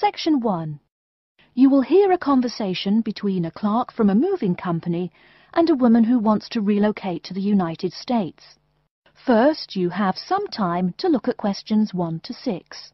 Section 1. You will hear a conversation between a clerk from a moving company and a woman who wants to relocate to the United States. First, you have some time to look at questions 1 to 6.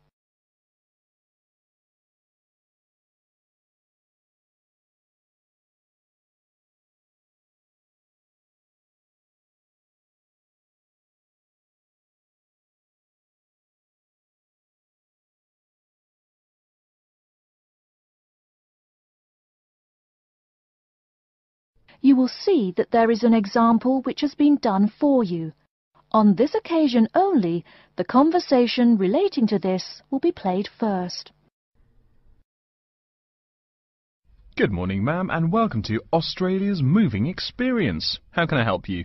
You will see that there is an example which has been done for you. On this occasion only, the conversation relating to this will be played first. Good morning, ma'am, and welcome to Australia's Moving Experience. How can I help you?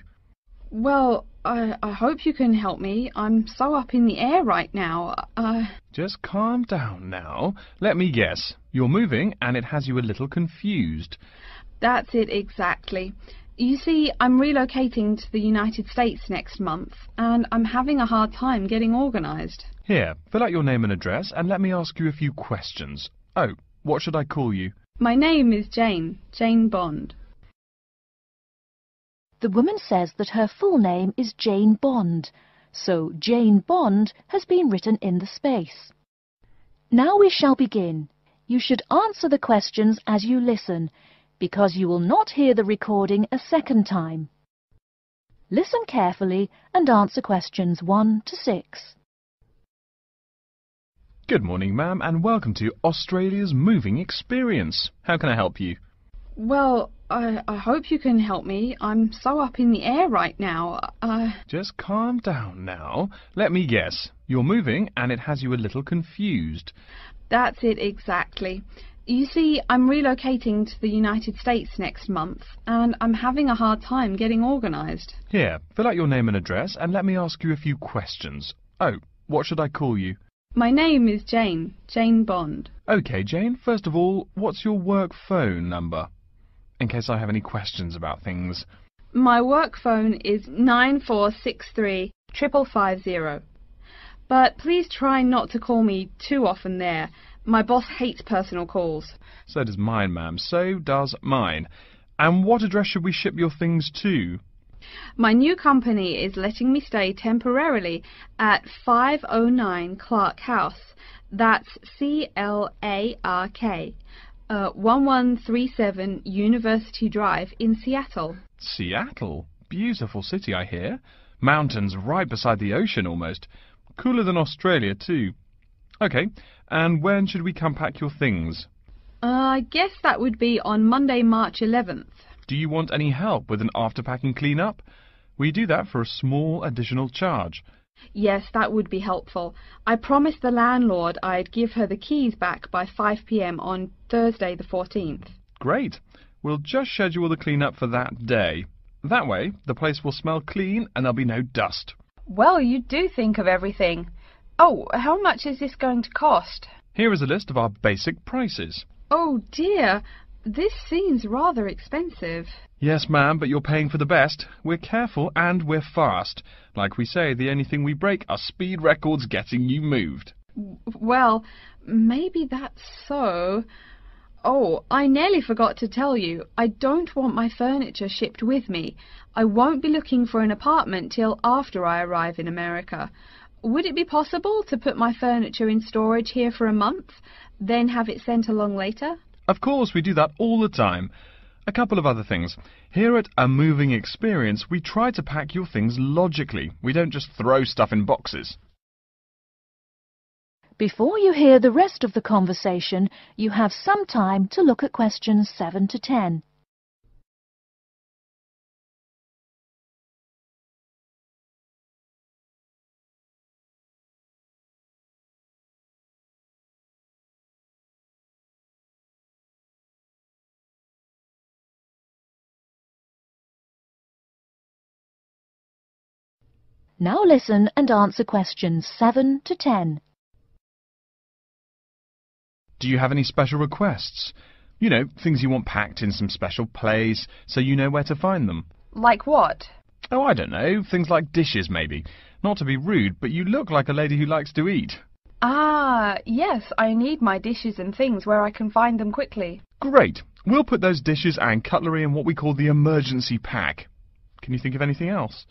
Well, I hope you can help me. I'm so up in the air right now. Just calm down now. Let me guess. You're moving and it has you a little confused. That's it, exactly. You see, I'm relocating to the United States next month, and I'm having a hard time getting organised. Here, fill out your name and address, and let me ask you a few questions. Oh, what should I call you? My name is Jane, Jane Bond. The woman says that her full name is Jane Bond, so Jane Bond has been written in the space. Now we shall begin. You should answer the questions as you listen, because you will not hear the recording a second time. Listen carefully and answer questions 1 to 6. Good morning, ma'am, and welcome to Australia's Moving Experience. How can I help you? Well, I hope you can help me. I'm so up in the air right now. Just calm down now. Let me guess. You're moving and it has you a little confused. That's it, exactly. You see, I'm relocating to the United States next month, and I'm having a hard time getting organised. Here, fill out your name and address, and let me ask you a few questions. Oh, what should I call you? My name is Jane, Jane Bond. OK, Jane, first of all, what's your work phone number, in case I have any questions about things? My work phone is 9463 550. But please try not to call me too often there. My boss hates personal calls. So does mine, ma'am. So does mine. And what address should we ship your things to? My new company is letting me stay temporarily at 509 Clark House. That's C-L-A-R-K. 1137 University Drive in Seattle. Seattle? Beautiful city, I hear. Mountains right beside the ocean almost. Cooler than Australia, too. OK, and when should we come pack your things? I guess that would be on Monday, March 11th. Do you want any help with an after-packing clean-up? We do that for a small additional charge. Yes, that would be helpful. I promised the landlord I'd give her the keys back by 5 p.m. on Thursday the 14th. Great. We'll just schedule the clean-up for that day. That way, the place will smell clean and there'll be no dust. Well, you do think of everything. Oh, how much is this going to cost? Here is a list of our basic prices. Oh dear, this seems rather expensive. Yes, ma'am, but you're paying for the best. We're careful and we're fast. Like we say, the only thing we break are speed records getting you moved. Well, maybe that's so. Oh, I nearly forgot to tell you, I don't want my furniture shipped with me. I won't be looking for an apartment till after I arrive in America. Would it be possible to put my furniture in storage here for a month, then have it sent along later? Of course, we do that all the time. A couple of other things. Here at A Moving Experience, we try to pack your things logically. We don't just throw stuff in boxes. Before you hear the rest of the conversation, you have some time to look at questions 7 to 10. Now listen and answer questions 7 to 10. Do you have any special requests? You know, things you want packed in some special place, so you know where to find them. Like what? Oh, I don't know. Things like dishes, maybe. Not to be rude, but you look like a lady who likes to eat. Ah, yes, I need my dishes and things where I can find them quickly. Great. We'll put those dishes and cutlery in what we call the emergency pack. Can you think of anything else?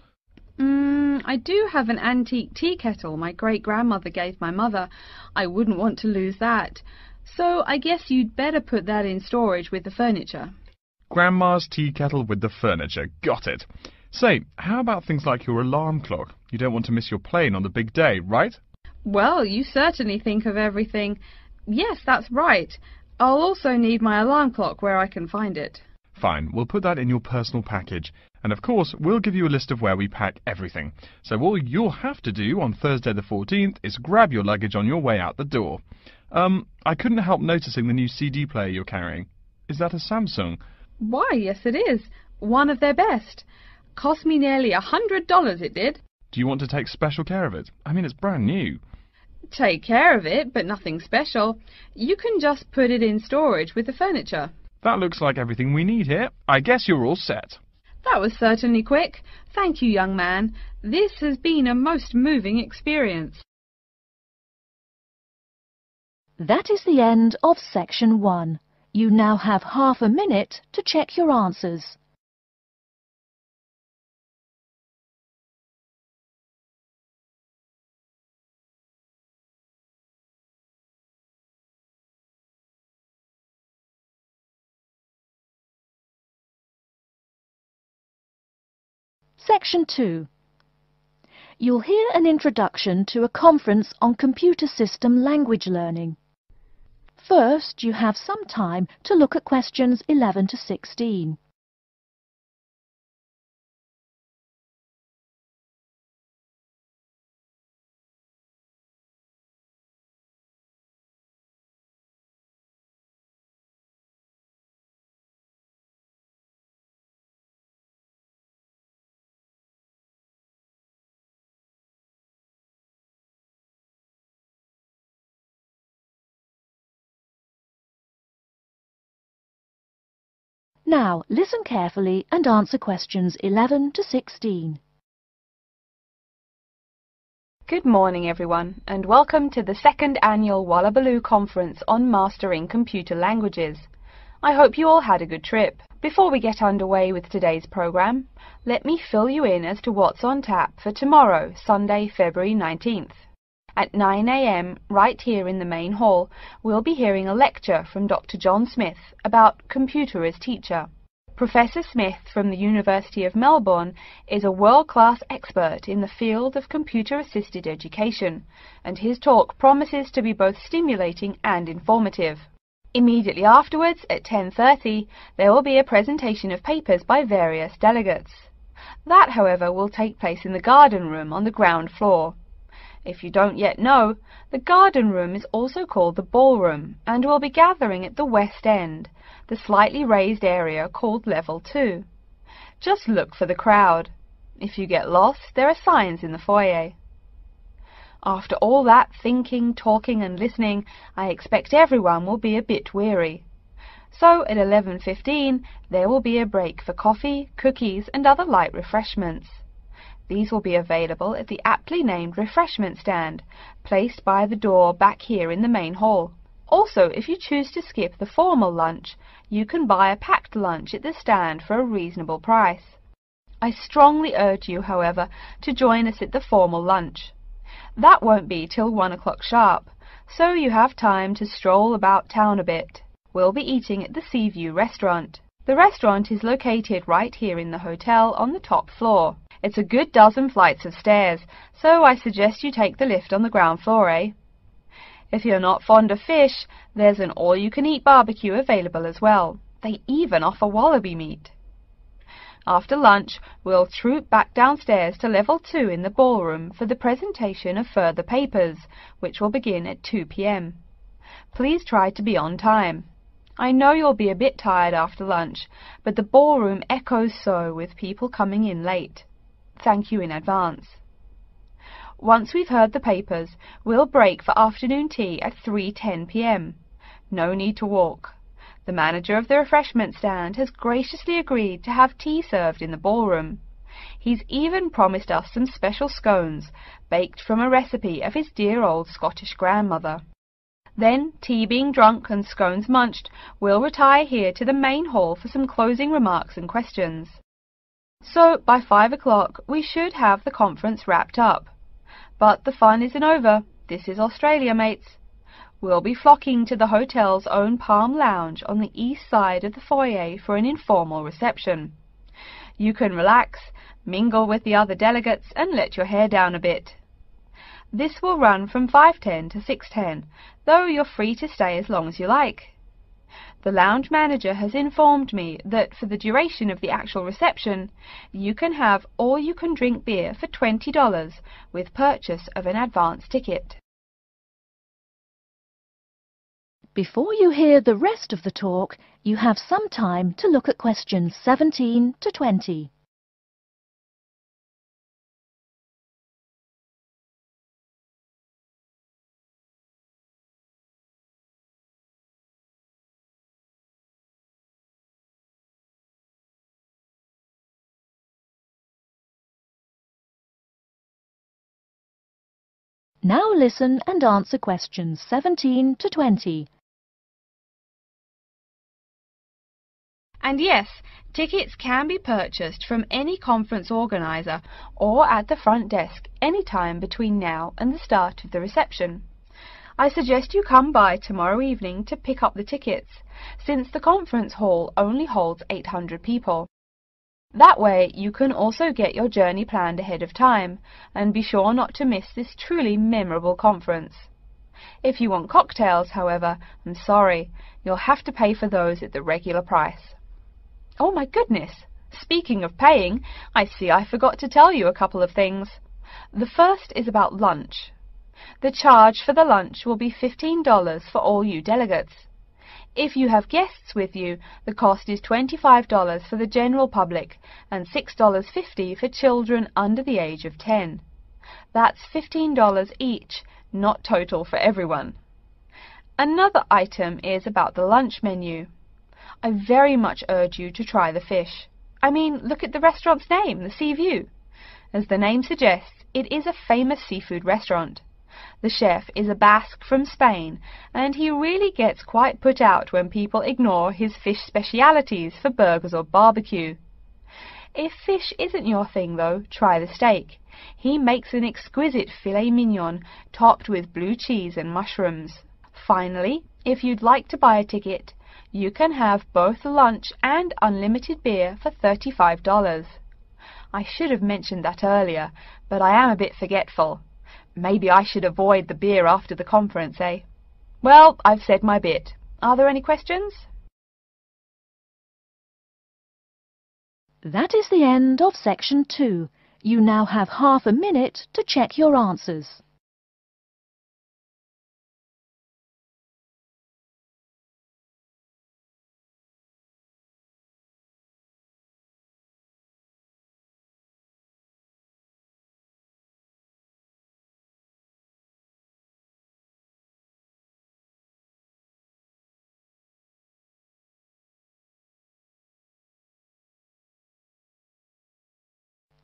I do have an antique tea kettle my great-grandmother gave my mother. I wouldn't want to lose that. So I guess you'd better put that in storage with the furniture. Grandma's tea kettle with the furniture. Got it. Say, how about things like your alarm clock? You don't want to miss your plane on the big day, right? Well, you certainly think of everything. Yes, that's right. I'll also need my alarm clock where I can find it. Fine, we'll put that in your personal package. And of course, we'll give you a list of where we pack everything. So all you'll have to do on Thursday the 14th is grab your luggage on your way out the door. I couldn't help noticing the new CD player you're carrying. Is that a Samsung? Why, yes it is. One of their best. Cost me nearly $100 it did. Do you want to take special care of it? I mean, it's brand new. Take care of it, but nothing special. You can just put it in storage with the furniture. That looks like everything we need here. I guess you're all set. That was certainly quick. Thank you, young man. This has been a most moving experience. That is the end of Section 1. You now have half a minute to check your answers. Section 2. You'll hear an introduction to a conference on computer system language learning. First, you have some time to look at questions 11 to 16. Now, listen carefully and answer questions 11 to 16. Good morning, everyone, and welcome to the second annual Wallabaloo Conference on Mastering Computer Languages. I hope you all had a good trip. Before we get underway with today's program, let me fill you in as to what's on tap for tomorrow, Sunday, February 19th. At 9 a.m, right here in the main hall, we'll be hearing a lecture from Dr. John Smith about computer as teacher. Professor Smith from the University of Melbourne is a world-class expert in the field of computer-assisted education, and his talk promises to be both stimulating and informative. Immediately afterwards, at 10:30, there will be a presentation of papers by various delegates. That, however, will take place in the garden room on the ground floor. If you don't yet know, the garden room is also called the ballroom and will be gathering at the west end, the slightly raised area called Level 2. Just look for the crowd. If you get lost, there are signs in the foyer. After all that thinking, talking and listening, I expect everyone will be a bit weary. So at 11:15 there will be a break for coffee, cookies and other light refreshments. These will be available at the aptly named refreshment stand, placed by the door back here in the main hall. Also, if you choose to skip the formal lunch, you can buy a packed lunch at the stand for a reasonable price. I strongly urge you, however, to join us at the formal lunch. That won't be till 1 o'clock sharp, so you have time to stroll about town a bit. We'll be eating at the Sea View restaurant. The restaurant is located right here in the hotel on the top floor. It's a good dozen flights of stairs, so I suggest you take the lift on the ground floor, eh? If you're not fond of fish, there's an all-you-can-eat barbecue available as well. They even offer wallaby meat. After lunch, we'll troop back downstairs to Level 2 in the ballroom for the presentation of further papers, which will begin at 2 p.m. Please try to be on time. I know you'll be a bit tired after lunch, but the ballroom echoes so with people coming in late. Thank you in advance. Once we've heard the papers, we'll break for afternoon tea at 3:10 p.m. No need to walk. The manager of the refreshment stand has graciously agreed to have tea served in the ballroom. He's even promised us some special scones, baked from a recipe of his dear old Scottish grandmother. Then, tea being drunk and scones munched, we'll retire here to the main hall for some closing remarks and questions. So, by 5 o'clock, we should have the conference wrapped up. But the fun isn't over. This is Australia, mates. We'll be flocking to the hotel's own Palm Lounge on the east side of the foyer for an informal reception. You can relax, mingle with the other delegates, and let your hair down a bit. This will run from 5:10 to 6:10, though you're free to stay as long as you like. The lounge manager has informed me that for the duration of the actual reception, you can have all you can drink beer for $20 with purchase of an advance ticket. Before you hear the rest of the talk, you have some time to look at questions 17 to 20. Now listen and answer questions 17 to 20. And yes, tickets can be purchased from any conference organizer or at the front desk any time between now and the start of the reception. I suggest you come by tomorrow evening to pick up the tickets, since the conference hall only holds 800 people. That way you can also get your journey planned ahead of time, and be sure not to miss this truly memorable conference. If you want cocktails, however, I'm sorry, you'll have to pay for those at the regular price. Oh my goodness! Speaking of paying, I see I forgot to tell you a couple of things. The first is about lunch. The charge for the lunch will be $15 for all you delegates. If you have guests with you, the cost is $25 for the general public and $6.50 for children under the age of 10. That's $15 each, not total for everyone. Another item is about the lunch menu. I very much urge you to try the fish. I mean, look at the restaurant's name, the Sea View. As the name suggests, it is a famous seafood restaurant. The chef is a Basque from Spain, and he really gets quite put out when people ignore his fish specialities for burgers or barbecue. If fish isn't your thing, though, try the steak. He makes an exquisite filet mignon topped with blue cheese and mushrooms. Finally, if you'd like to buy a ticket, you can have both lunch and unlimited beer for $35. I should have mentioned that earlier, but I am a bit forgetful. Maybe I should avoid the beer after the conference, eh? Well, I've said my bit. Are there any questions? That is the end of Section 2. You now have half a minute to check your answers.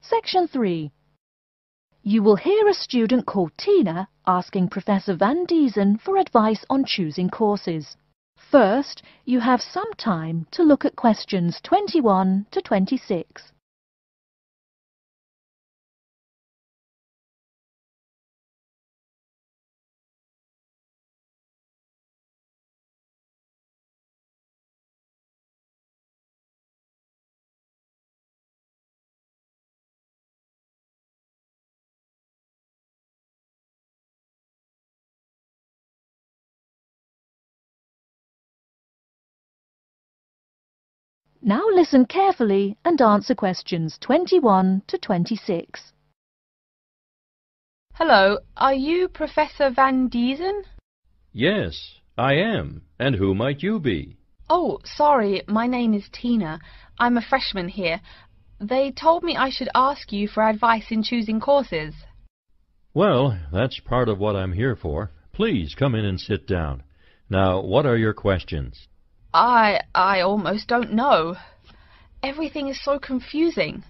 Section 3. You will hear a student called Tina asking Professor Van Diesen for advice on choosing courses. First, you have some time to look at questions 21 to 26. Now listen carefully and answer questions 21 to 26. Hello, are you Professor Van Diesen? Yes, I am. And who might you be? Oh, sorry, my name is Tina. I'm a freshman here. They told me I should ask you for advice in choosing courses. Well, that's part of what I'm here for. Please come in and sit down. Now, what are your questions? I almost don't know. Everything is so confusing.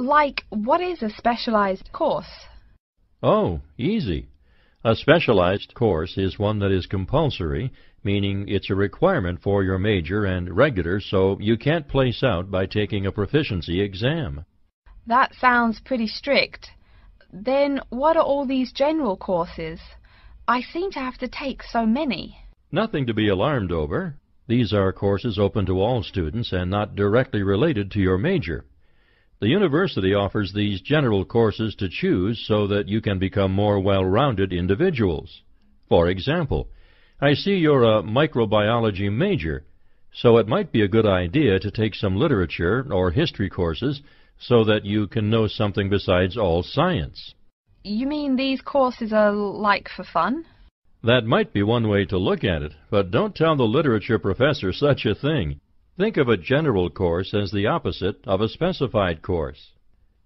Like, what is a specialized course? Oh, easy. A specialized course is one that is compulsory, meaning it's a requirement for your major and regular, so you can't place out by taking a proficiency exam. That sounds pretty strict. Then what are all these general courses? I seem to have to take so many. Nothing to be alarmed over. These are courses open to all students and not directly related to your major. The university offers these general courses to choose so that you can become more well-rounded individuals. For example, I see you're a microbiology major, so it might be a good idea to take some literature or history courses so that you can know something besides all science. You mean these courses are like for fun? That might be one way to look at it, but don't tell the literature professor such a thing. Think of a general course as the opposite of a specified course.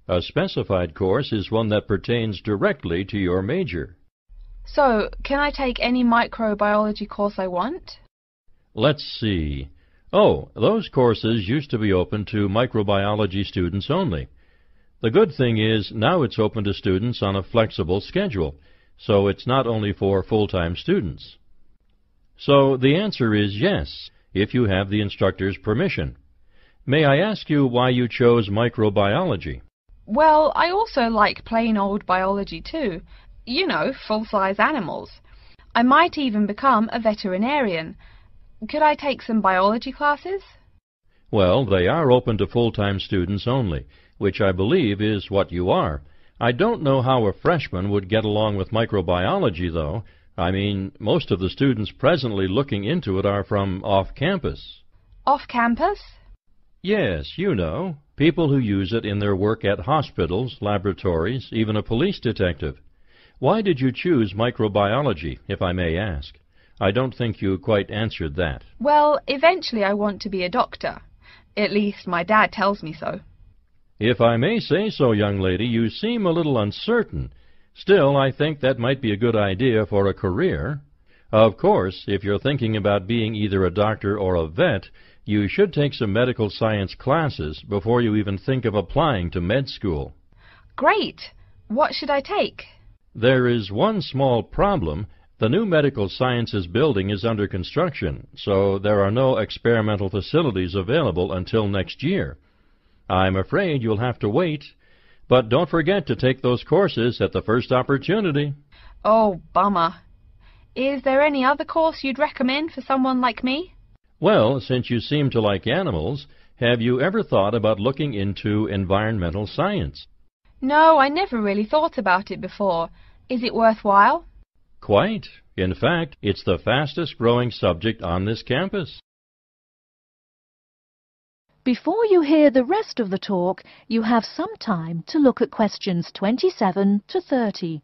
A specified course is one that pertains directly to your major. So, can I take any microbiology course I want? Let's see. Oh, those courses used to be open to microbiology students only. The good thing is now it's open to students on a flexible schedule, so it's not only for full-time students. So the answer is yes, if you have the instructor's permission. May I ask you why you chose microbiology? Well, I also like plain old biology too. You know, full-size animals. I might even become a veterinarian. Could I take some biology classes? Well, they are open to full-time students only, which I believe is what you are. I don't know how a freshman would get along with microbiology, though. I mean, most of the students presently looking into it are from off-campus. Off-campus? Yes, you know, people who use it in their work at hospitals, laboratories, even a police detective. Why did you choose microbiology, if I may ask? I don't think you quite answered that. Well, eventually I want to be a doctor. At least my dad tells me so. If I may say so, young lady, you seem a little uncertain. Still, I think that might be a good idea for a career. Of course, if you're thinking about being either a doctor or a vet, you should take some medical science classes before you even think of applying to med school. Great! What should I take? There is one small problem. The new medical sciences building is under construction, so there are no experimental facilities available until next year. I'm afraid you'll have to wait. But don't forget to take those courses at the first opportunity. Oh, bummer. Is there any other course you'd recommend for someone like me? Well, since you seem to like animals, have you ever thought about looking into environmental science? No, I never really thought about it before. Is it worthwhile? Quite. In fact, it's the fastest growing subject on this campus. Before you hear the rest of the talk, you have some time to look at questions 27 to 30.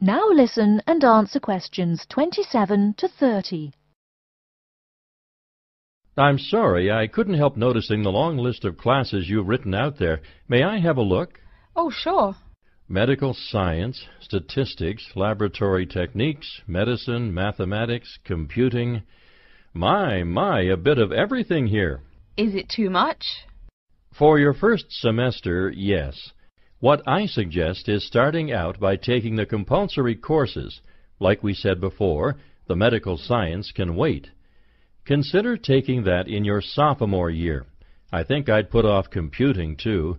Now listen and answer questions 27 to 30. I'm sorry, I couldn't help noticing the long list of classes you've written out there. May I have a look? Oh, sure. Medical science, statistics, laboratory techniques, medicine, mathematics, computing. My, a bit of everything here. Is it too much? For your first semester, yes. What I suggest is starting out by taking the compulsory courses. Like we said before, the medical science can wait. Consider taking that in your sophomore year. I think I'd put off computing, too.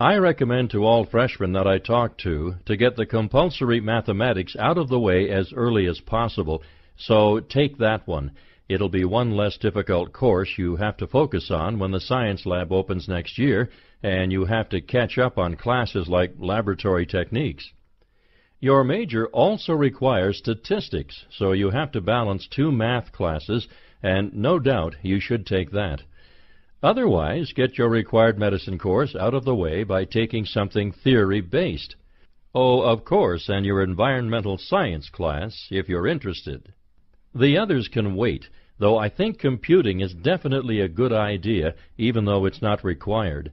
I recommend to all freshmen that I talk to get the compulsory mathematics out of the way as early as possible, so take that one. It'll be one less difficult course you have to focus on when the science lab opens next year, and you have to catch up on classes like laboratory techniques. Your major also requires statistics, so you have to balance two math classes, and no doubt you should take that. Otherwise, get your required medicine course out of the way by taking something theory-based. Oh, of course, and your environmental science class, if you're interested. The others can wait. though I think computing is definitely a good idea, even though it's not required.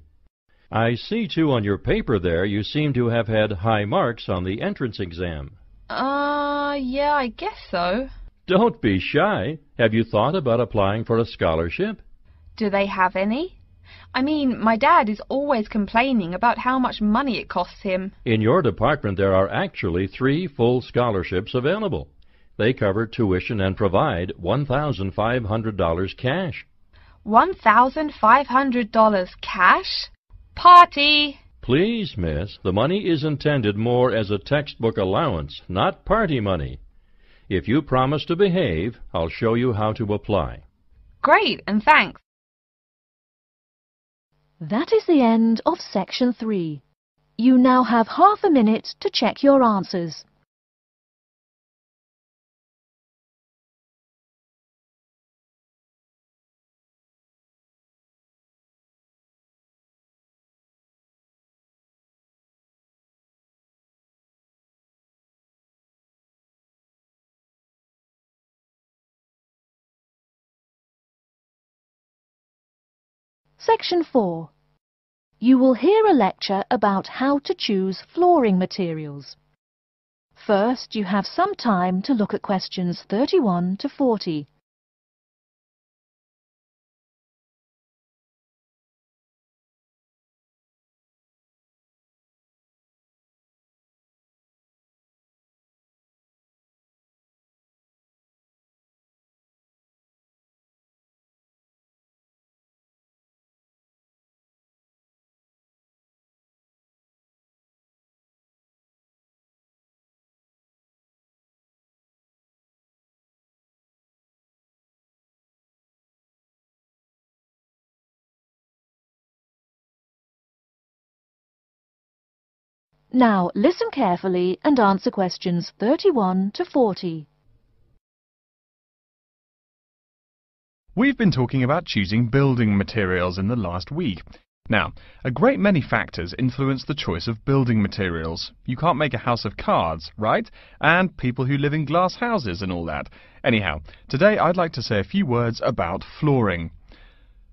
I see, too, on your paper there, you seem to have had high marks on the entrance exam. Yeah, I guess so. Don't be shy. Have you thought about applying for a scholarship? Do they have any? I mean, my dad is always complaining about how much money it costs him. In your department, there are actually 3 full scholarships available. They cover tuition and provide $1,500 cash. $1,500 cash? Party! Please, miss, the money is intended more as a textbook allowance, not party money. If you promise to behave, I'll show you how to apply. Great, and thanks. That is the end of Section 3. You now have half a minute to check your answers. Section 4. You will hear a lecture about how to choose flooring materials. First, you have some time to look at questions 31 to 40. Now listen carefully and answer questions 31 to 40. We've been talking about choosing building materials in the last week. Now, a great many factors influence the choice of building materials. You can't make a house of cards, right? And people who live in glass houses and all that. Anyhow, today I'd like to say a few words about flooring.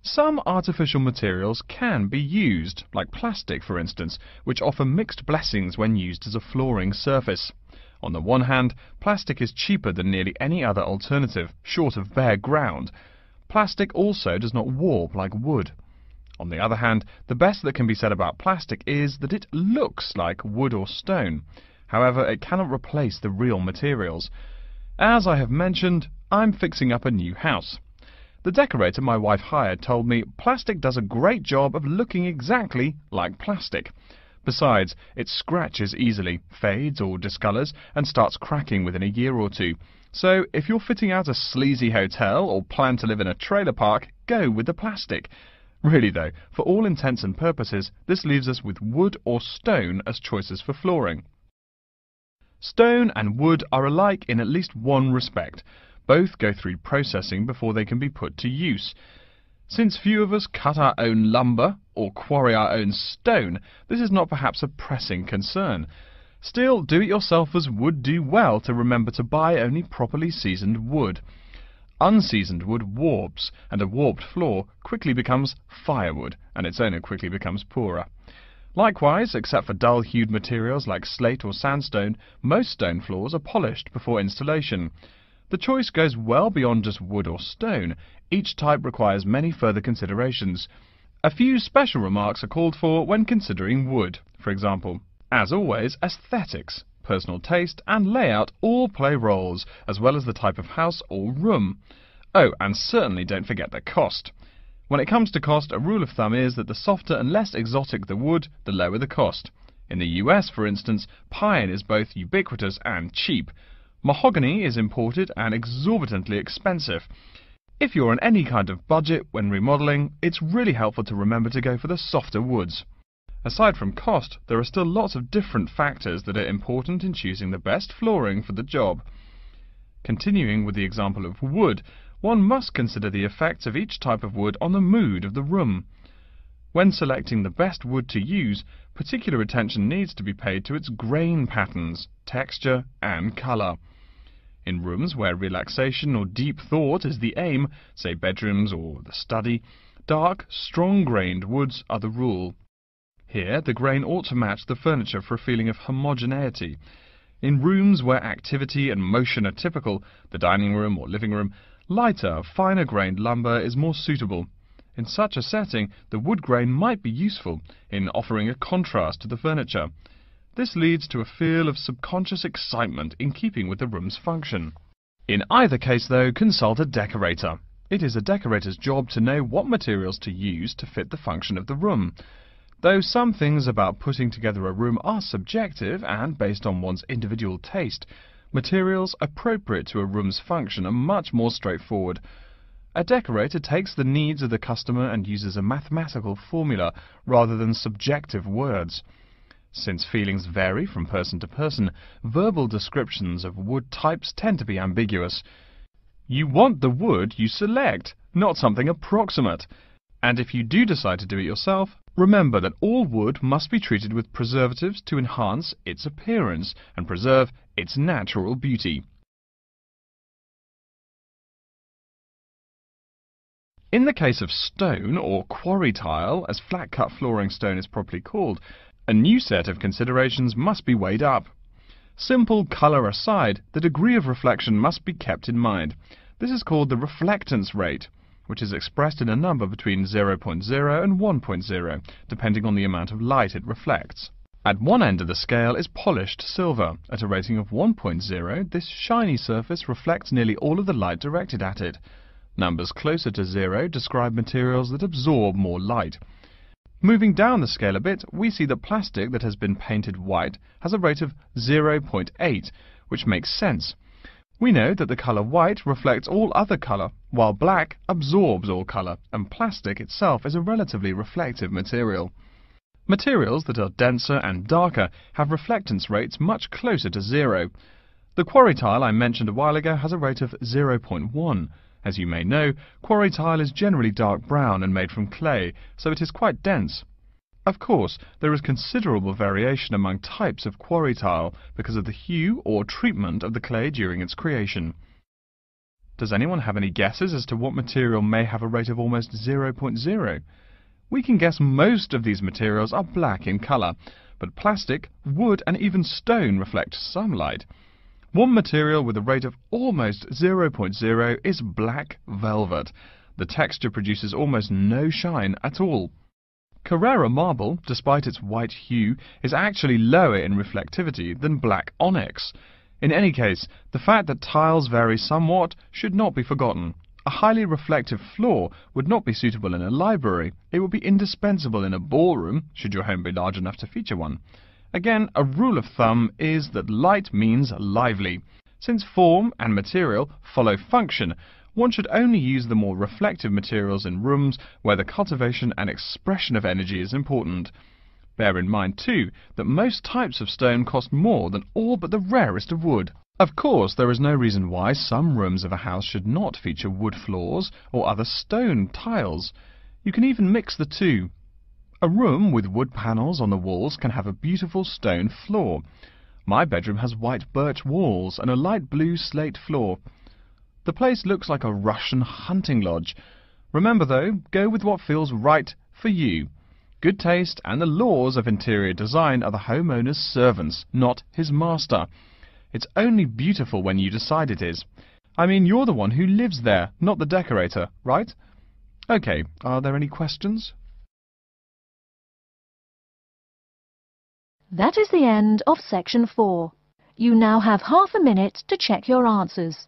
Some artificial materials can be used, like plastic for instance, which offer mixed blessings when used as a flooring surface. On the one hand, plastic is cheaper than nearly any other alternative, short of bare ground. Plastic also does not warp like wood. On the other hand, the best that can be said about plastic is that it looks like wood or stone. However, it cannot replace the real materials. As I have mentioned, I'm fixing up a new house. The decorator my wife hired told me plastic does a great job of looking exactly like plastic. Besides, it scratches easily, fades or discolours, and starts cracking within a year or two. So if you're fitting out a sleazy hotel or plan to live in a trailer park, go with the plastic. Really though, for all intents and purposes, this leaves us with wood or stone as choices for flooring. Stone and wood are alike in at least one respect. Both go through processing before they can be put to use. Since few of us cut our own lumber or quarry our own stone, this is not perhaps a pressing concern. Still, do-it-yourselfers would do well to remember to buy only properly seasoned wood. Unseasoned wood warps, and a warped floor quickly becomes firewood, and its owner quickly becomes poorer. Likewise, except for dull-hued materials like slate or sandstone, most stone floors are polished before installation. The choice goes well beyond just wood or stone. Each type requires many further considerations. A few special remarks are called for when considering wood. For example, as always, aesthetics, personal taste and layout all play roles, as well as the type of house or room. Oh, and certainly don't forget the cost. When it comes to cost, a rule of thumb is that the softer and less exotic the wood, the lower the cost. In the US, for instance, pine is both ubiquitous and cheap. Mahogany is imported and exorbitantly expensive. If you're on any kind of budget when remodeling, it's really helpful to remember to go for the softer woods. Aside from cost, there are still lots of different factors that are important in choosing the best flooring for the job. Continuing with the example of wood, one must consider the effects of each type of wood on the mood of the room. When selecting the best wood to use, particular attention needs to be paid to its grain patterns, texture and colour. In rooms where relaxation or deep thought is the aim, say bedrooms or the study, dark, strong-grained woods are the rule. Here, the grain ought to match the furniture for a feeling of homogeneity. In rooms where activity and motion are typical, the dining room or living room, lighter, finer-grained lumber is more suitable. In such a setting, the wood grain might be useful in offering a contrast to the furniture. This leads to a feel of subconscious excitement in keeping with the room's function. In either case, though, consult a decorator. It is a decorator's job to know what materials to use to fit the function of the room. Though some things about putting together a room are subjective and based on one's individual taste, materials appropriate to a room's function are much more straightforward. A decorator takes the needs of the customer and uses a mathematical formula rather than subjective words. Since feelings vary from person to person, verbal descriptions of wood types tend to be ambiguous. You want the wood you select, not something approximate. And if you do decide to do it yourself, remember that all wood must be treated with preservatives to enhance its appearance and preserve its natural beauty. In the case of stone or quarry tile, as flat-cut flooring stone is properly called, a new set of considerations must be weighed up. Simple colour aside, the degree of reflection must be kept in mind. This is called the reflectance rate, which is expressed in a number between 0.0 and 1.0, depending on the amount of light it reflects. At one end of the scale is polished silver. At a rating of 1.0, this shiny surface reflects nearly all of the light directed at it. Numbers closer to 0 describe materials that absorb more light. Moving down the scale a bit, we see that plastic that has been painted white has a rate of 0.8, which makes sense. We know that the colour white reflects all other colour, while black absorbs all colour, and plastic itself is a relatively reflective material. Materials that are denser and darker have reflectance rates much closer to 0. The quarry tile I mentioned a while ago has a rate of 0.1. As you may know, quarry tile is generally dark brown and made from clay, so it is quite dense. Of course, there is considerable variation among types of quarry tile because of the hue or treatment of the clay during its creation. Does anyone have any guesses as to what material may have a rate of almost 0.0? We can guess most of these materials are black in colour, but plastic, wood and even stone reflect some light. One material with a rate of almost 0.0 is black velvet. The texture produces almost no shine at all. Carrara marble, despite its white hue, is actually lower in reflectivity than black onyx. In any case, the fact that tiles vary somewhat should not be forgotten. A highly reflective floor would not be suitable in a library. It would be indispensable in a ballroom, should your home be large enough to feature one. Again, a rule of thumb is that light means lively. Since form and material follow function, one should only use the more reflective materials in rooms where the cultivation and expression of energy is important. Bear in mind, too, that most types of stone cost more than all but the rarest of wood. Of course, there is no reason why some rooms of a house should not feature wood floors or other stone tiles. You can even mix the two. A room with wood panels on the walls can have a beautiful stone floor. My bedroom has white birch walls and a light blue slate floor. The place looks like a Russian hunting lodge. Remember though, go with what feels right for you. Good taste and the laws of interior design are the homeowner's servants, not his master. It's only beautiful when you decide it is. I mean, you're the one who lives there, not the decorator, right? Okay, are there any questions? That is the end of section 4. You now have half a minute to check your answers.